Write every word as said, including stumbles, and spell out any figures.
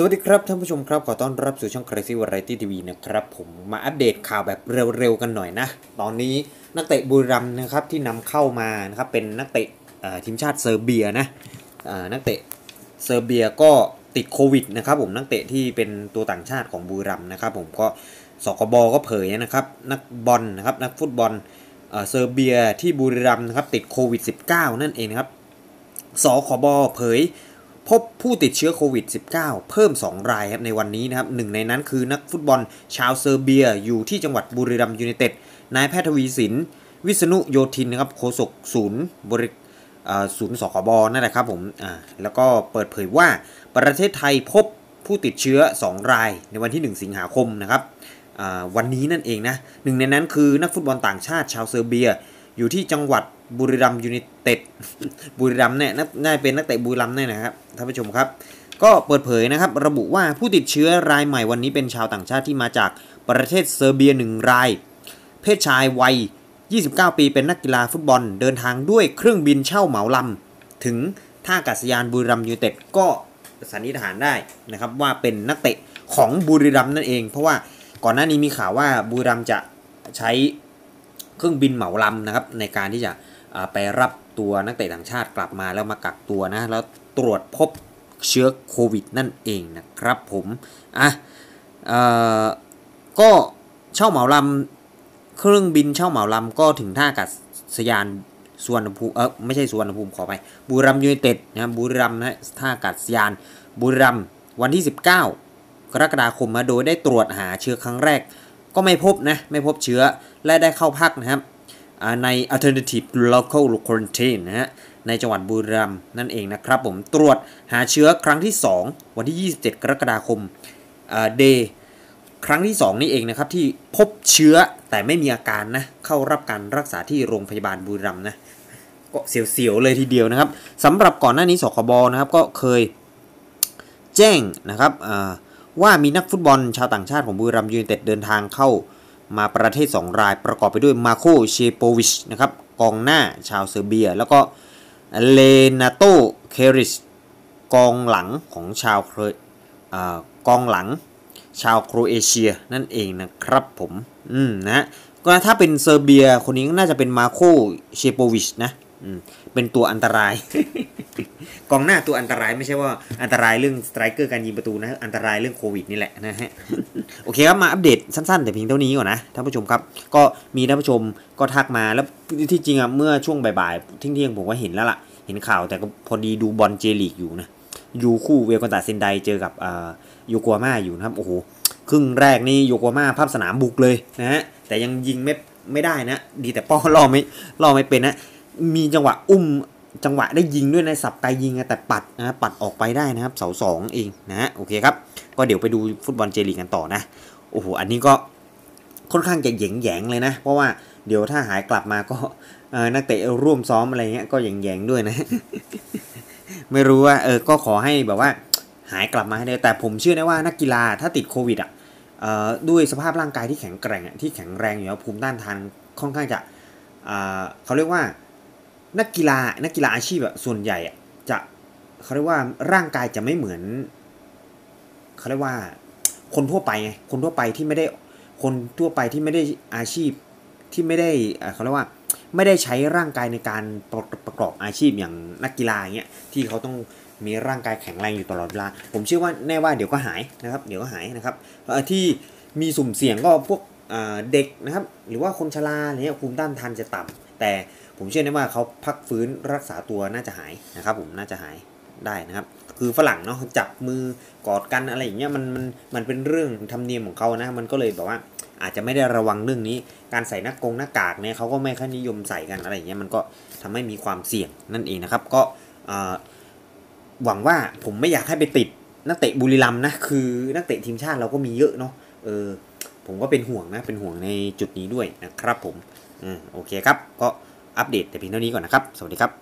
สวัสดีครับท่านผู้ชมครับขอต้อนรับสู่ช่อง Crazy Variety ที วี นะครับผมมาอัปเดตข่าวแบบเร็วๆกันหน่อยนะตอนนี้นักเตะบุรีรัมย์นะครับที่นำเข้ามานะครับเป็นนักเตะทีมชาติเซอร์เบียนะนักเตะเซอร์เบียก็ติดโควิดนะครับผมนักเตะที่เป็นตัวต่างชาติของบุรีรัมย์นะครับผมก็สกบก็เผยนะครับนักบอลนะครับนักฟุตบอลเซอร์เบียที่บุรีรัมย์นะครับติดโควิด สิบเก้า นั่นเองครับสคบเผยพบผู้ติดเชื้อโควิด สิบเก้า เพิ่มสองรายครับในวันนี้นะครับหนึ่งในนั้นคือนักฟุตบอลชาวเซอร์เบียอยู่ที่จังหวัดบุรีรัมย์ยูไนเต็ดนายแพทย์ทวีสินวิษณุโยธินนะครับโฆษกศูนย์บริศูนย์สคบนั่นแหละครับผมแล้วก็เปิดเผยว่าประเทศไทยพบผู้ติดเชื้อสองรายในวันที่หนึ่งสิงหาคมนะครับวันนี้นั่นเองนะหนึ่งในนั้นคือนักฟุตบอลต่างชาติชาวเซอร์เบียอยู่ที่จังหวัดบุรีรัมย์ยูไนเต็ดบุรีรัมย์เนี่ยน่าเป็นนักเตะบุรีรัมย์เนี่ยนะครับท่านผู้ชมครับก็เปิดเผยนะครับระบุว่าผู้ติดเชื้อรายใหม่วันนี้เป็นชาวต่างชาติที่มาจากประเทศเซอร์เบียหนึ่งรายเพศชายวัยยี่สิบเก้าปีเป็นนักกีฬาฟุตบอลเดินทางด้วยเครื่องบินเช่าเหมาลำถึงท่าอากาศยานบุรีรัมย์ยูไนเต็ดก็สันนิษฐานได้นะครับว่าเป็นนักเตะของบุรีรัมย์นั่นเองเพราะว่าก่อนหน้านี้มีข่าวว่าบุรีรัมย์จะใช้เครื่องบินเหมาลำนะครับในการที่จะไปรับตัวนักเตะต่างชาติกลับมาแล้วมากักตัวนะแล้วตรวจพบเชื้อโควิดนั่นเองนะครับผมอ่ะเอ่อก็เช่าเหมาลำเครื่องบินเช่าเหมาลำก็ถึงท่าอากาศยานสุวรรณภูมิเออไม่ใช่สุวรรณภูมิขอไปบุรีรัมย์ยูไนเต็ดนะบุรีรัมย์นะท่าอากาศยานบุรีรัมย์วันที่สิบเก้ากรกฎาคมมาโดยได้ตรวจหาเชื้อครั้งแรกก็ไม่พบนะไม่พบเชื้อและได้เข้าพักนะครับใน alternative local quarantine นะฮะในจังหวัดบุรีรัมย์นั่นเองนะครับผมตรวจหาเชื้อครั้งที่สองวันที่ยี่สิบเจ็ดกรกฎาคมเดย์ครั้งที่สองนี่เองนะครับที่พบเชื้อแต่ไม่มีอาการนะเข้ารับการรักษาที่โรงพยาบาลบุรีรัมย์นะก็เสียวๆเลยทีเดียวนะครับสำหรับก่อนหน้านี้สคบนะครับก็เคยแจ้งนะครับว่ามีนักฟุตบอลชาวต่างชาติของบุรีรัมย์ยูไนเต็ดเดินทางเข้ามาประเทศสองรายประกอบไปด้วยมาโคเชโปวิชนะครับกองหน้าชาวเซอร์เบียแล้วก็เลนาโตเคริชกองหลังของชาวเครอ่ากองหลังชาวโครเอเชียนั่นเองนะครับผมอืมนะก็ถ้าเป็นเซอร์เบียคนนี้น่าจะเป็นมาโคเชโปวิชนะอืมเป็นตัวอันตราย กองหน้าตัวอันตรายไม่ใช่ว่าอันตรายเรื่องสไตรเกอร์การยิงประตูนะอันตรายเรื่องโควิดนี่แหละนะฮะ โอเคครับมาอัปเดตสั้นๆแต่เพียงเท่านี้ก่อนนะท่านผู้ชมครับก็มีท่านผู้ชมก็ทักมาแล้วที่จริงอ่ะเมื่อช่วงบ่ายๆเที่ยงๆผมก็เห็นแล้วล่ะเห็นข่าวแต่ก็พอดีดูบอลเจลีกอยู่นะอยู่คู่เวลกันตาเซนไดเจอกับโยโกฮาม่าอยู่นะครับโอ้โหครึ่งแรกนี่โยโกฮาม่าภาพสนามบุกเลยนะฮะแต่ยังยิงไม่ไม่ได้นะดีแต่ป้อล่อไม่ล่อไม่เป็นนะมีจังหวะอุ้มจังหวะได้ยิงด้วยในสับไกยิงแต่ปัดนะปัดออกไปได้นะครับเสาสองเองนะโอเคครับก็เดี๋ยวไปดูฟุตบอลเจลีกกันต่อนะโอ้โหอันนี้ก็ค่อนข้างจะแหยงๆเลยนะเพราะว่าเดี๋ยวถ้าหายกลับมาก็นักเตะร่วมซ้อมอะไรเงี้ยก็แหยงๆด้วยนะ ไม่รู้ว่าเออก็ขอให้แบบว่าหายกลับมาให้ได้แต่ผมเชื่อได้ว่านักกีฬาถ้าติดโควิดอ่ะด้วยสภาพร่างกายที่แข็งแกร่งที่แข็งแรงอยู่แล้วภูมิต้านทานค่อนข้างจะเขาเรียกว่านักกีฬานักกีฬาอาชีพอะส่วนใหญ่จะเขาเรียกว่าร่างกายจะไม่เหมือนเขาเรียกว่าคนทั่วไปไงคนทั่วไปที่ไม่ได้คนทั่วไปที่ไม่ได้อาชีพที่ไม่ได้เขาเรียกว่าไม่ได้ใช้ร่างกายในการประประกอบอาชีพอย่างนักกีฬาอย่างเงี้ยที่เขาต้องมีร่างกายแข็งแรงอยู่ตลอดเวลาผมเชื่อว่าแน่ว่าเดี๋ยวก็หายนะครับเดี๋ยวก็หายนะครับที่มีสุ่มเสี่ยงก็พวกเด็กนะครับหรือว่าคนชราอะไรเงี้ยภูมิต้านทานจะต่ำแต่ผมเชื่อได้ว่าเขาพักฟื้นรักษาตัวน่าจะหายนะครับผมน่าจะหายได้นะครับคือฝรั่งเนาะจับมือกอดกันอะไรอย่างเงี้ยมันมันมันเป็นเรื่องธรรมเนียมของเขานะมันก็เลยแบบว่าอาจจะไม่ได้ระวังเรื่องนี้การใส่หน้ากงหน้ากากเนี่ยเขาก็ไม่ค่อยนิยมใส่กันอะไรอย่างเงี้ยมันก็ทำให้มีความเสี่ยงนั่นเองนะครับก็หวังว่าผมไม่อยากให้ไปติดนักเตะบุรีรัมย์นะคือนักเตะทีมชาติเราก็มีเยอะเนาะเออผมก็เป็นห่วงนะเป็นห่วงในจุดนี้ด้วยนะครับผมอืมโอเคครับก็อัปเดตแต่เพียงเท่านี้ก่อนนะครับสวัสดีครับ